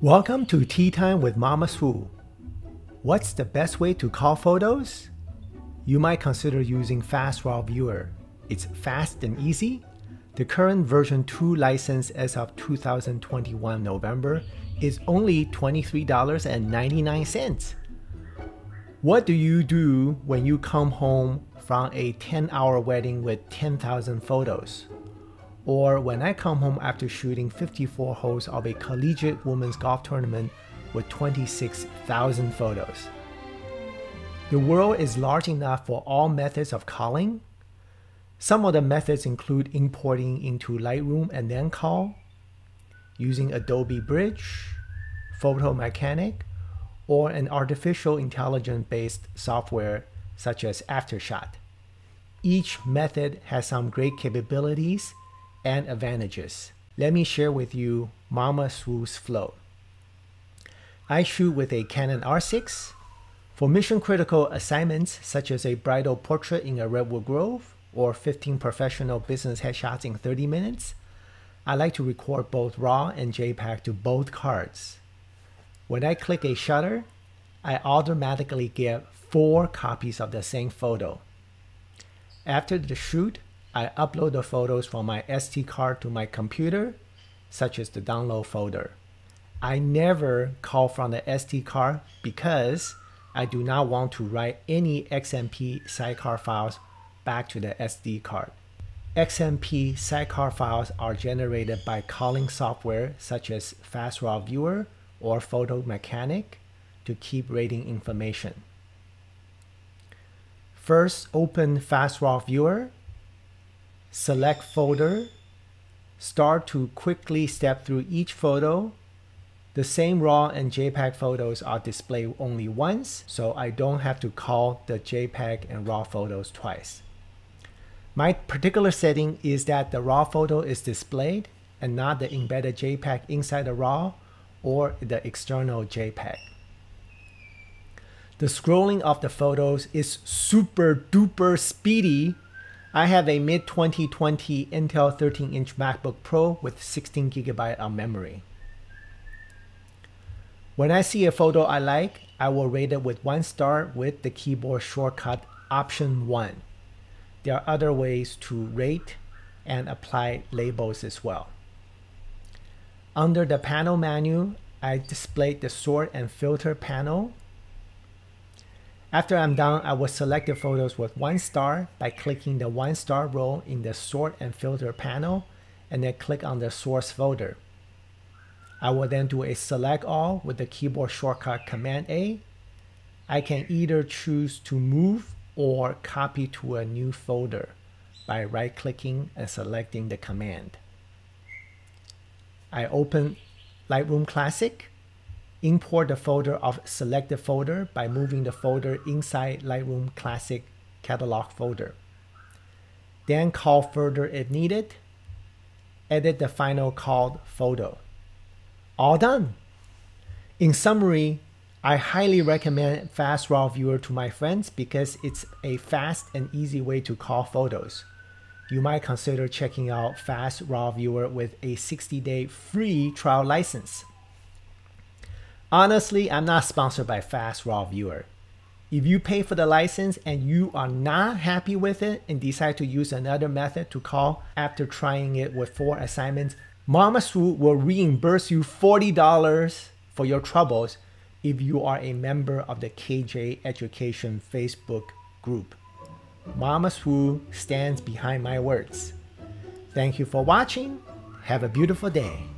Welcome to Tea Time with Mama Swoo. What's the best way to call photos? You might consider using FastRawViewer. It's fast and easy. The current version 2 license as of 2021 November is only $23.99. What do you do when you come home from a 10-hour wedding with 10,000 photos? Or when I come home after shooting 54 holes of a collegiate women's golf tournament with 26,000 photos. The world is large enough for all methods of calling. Some of the methods include importing into Lightroom and then call, using Adobe Bridge, Photo Mechanic, or an artificial intelligence-based software such as Aftershot. Each method has some great capabilities and advantages. Let me share with you Mama Swoo's flow. I shoot with a Canon R6. For mission-critical assignments such as a bridal portrait in a redwood grove or 15 professional business headshots in 30 minutes, I like to record both RAW and JPEG to both cards. When I click a shutter, I automatically get 4 copies of the same photo. After the shoot, I upload the photos from my SD card to my computer, such as the download folder. I never call from the SD card because I do not want to write any XMP sidecar files back to the SD card. XMP sidecar files are generated by calling software such as FastRawViewer or Photo Mechanic to keep rating information. First, open FastRawViewer. Select folder, start to quickly step through each photo. The same RAW and JPEG photos are displayed only once, so I don't have to call the JPEG and RAW photos twice. My particular setting is that the RAW photo is displayed and not the embedded JPEG inside the RAW or the external JPEG. The scrolling of the photos is super duper speedy. I have a mid-2020 Intel 13-inch MacBook Pro with 16GB of memory. When I see a photo I like, I will rate it with 1 star with the keyboard shortcut Option 1. There are other ways to rate and apply labels as well. Under the panel menu, I displayed the sort and filter panel. After I'm done, I will select the photos with 1 star by clicking the 1 star row in the sort and filter panel and then click on the source folder. I will then do a select all with the keyboard shortcut Command A. I can either choose to move or copy to a new folder by right clicking and selecting the command. I open Lightroom Classic. Import the folder of selected folder by moving the folder inside Lightroom Classic catalog folder. Then call further if needed. Edit the final called photo. All done! In summary, I highly recommend FastRawViewer to my friends because it's a fast and easy way to call photos. You might consider checking out FastRawViewer with a 60-day free trial license. Honestly, I'm not sponsored by FastRawViewer. If you pay for the license and you are not happy with it and decide to use another method to call after trying it with 4 assignments, Mama Swoo will reimburse you $40 for your troubles if you are a member of the KJ Education Facebook group. Mama Swoo stands behind my words. Thank you for watching. Have a beautiful day.